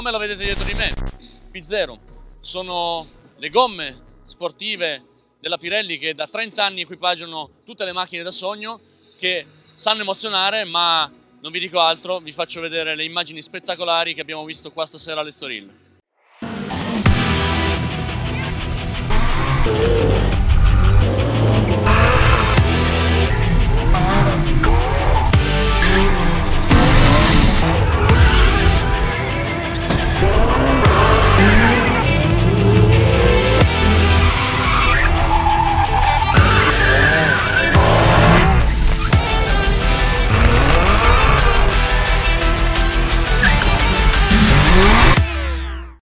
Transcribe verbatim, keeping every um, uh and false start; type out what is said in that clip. non me lo vedete dietro di me. P Zero sono le gomme sportive della Pirelli che da trenta anni equipaggiano tutte le macchine da sogno, che sanno emozionare, ma non vi dico altro, vi faccio vedere le immagini spettacolari che abbiamo visto qua stasera all'Estoril.